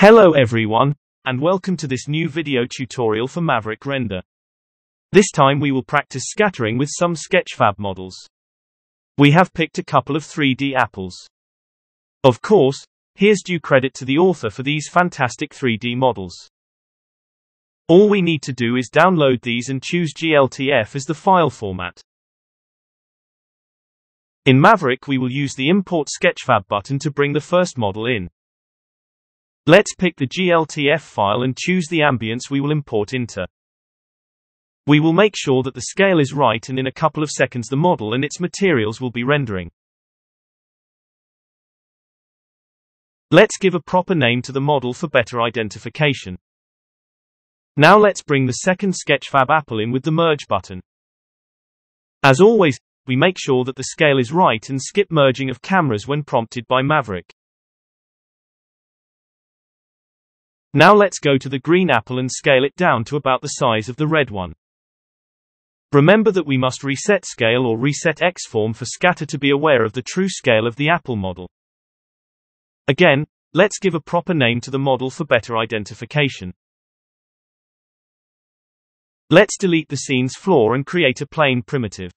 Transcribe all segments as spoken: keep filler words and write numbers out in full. Hello everyone, and welcome to this new video tutorial for Maverick Render. This time we will practice scattering with some Sketchfab models. We have picked a couple of three D apples. Of course, here's due credit to the author for these fantastic three D models. All we need to do is download these and choose G L T F as the file format. In Maverick we will use the Import Sketchfab button to bring the first model in. Let's pick the G L T F file and choose the ambience we will import into. We will make sure that the scale is right, and in a couple of seconds the model and its materials will be rendering. Let's give a proper name to the model for better identification. Now let's bring the second Sketchfab apple in with the merge button. As always, we make sure that the scale is right and skip merging of cameras when prompted by Maverick. Now let's go to the green apple and scale it down to about the size of the red one. Remember that we must reset scale or reset Xform for scatter to be aware of the true scale of the apple model. Again, let's give a proper name to the model for better identification. Let's delete the scene's floor and create a plane primitive.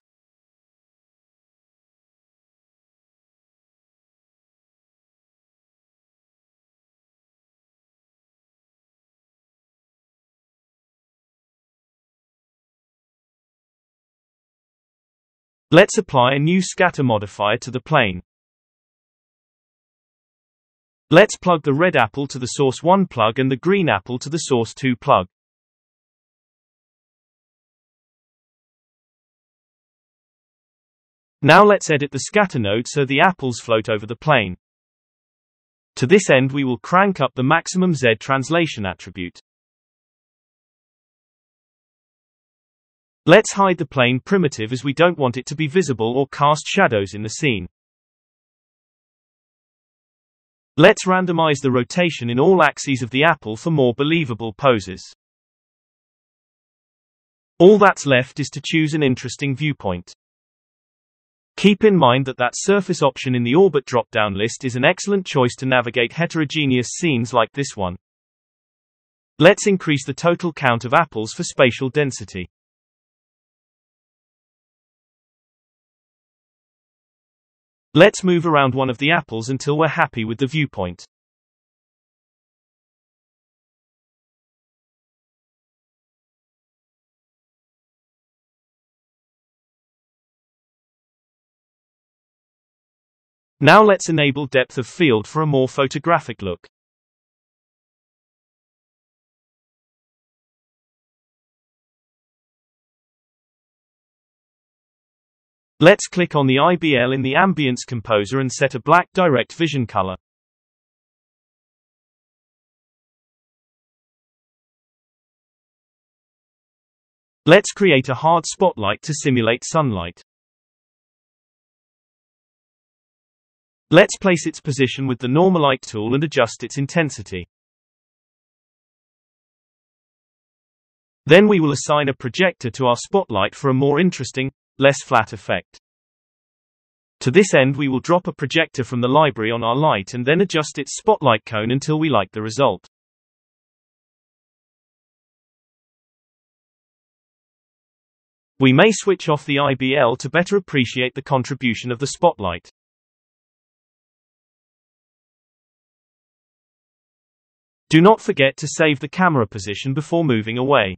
Let's apply a new scatter modifier to the plane. Let's plug the red apple to the source one plug and the green apple to the source two plug. Now let's edit the scatter node so the apples float over the plane. To this end we will crank up the maximum Z translation attribute. Let's hide the plane primitive as we don't want it to be visible or cast shadows in the scene. Let's randomize the rotation in all axes of the apple for more believable poses. All that's left is to choose an interesting viewpoint. Keep in mind that that surface option in the orbit drop-down list is an excellent choice to navigate heterogeneous scenes like this one. Let's increase the total count of apples for spatial density. Let's move around one of the apples until we're happy with the viewpoint. Now let's enable depth of field for a more photographic look. Let's click on the I B L in the Ambience Composer and set a black direct vision color. Let's create a hard spotlight to simulate sunlight. Let's place its position with the Normalight tool and adjust its intensity. Then we will assign a projector to our spotlight for a more interesting, less flat effect. To this end we will drop a projector from the library on our light and then adjust its spotlight cone until we like the result. We may switch off the I B L to better appreciate the contribution of the spotlight. Do not forget to save the camera position before moving away.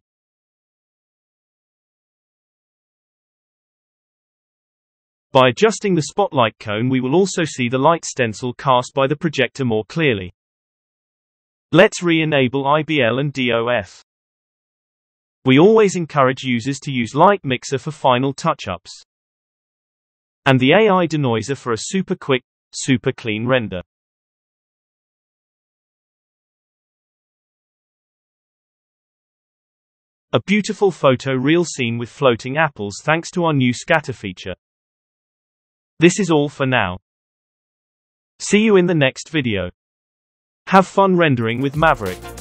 By adjusting the spotlight cone we will also see the light stencil cast by the projector more clearly. Let's re-enable I B L and D O F. We always encourage users to use Light Mixer for final touch-ups. And the A I Denoiser for a super quick, super clean render. A beautiful photoreal scene with floating apples thanks to our new scatter feature. This is all for now. See you in the next video. Have fun rendering with Maverick.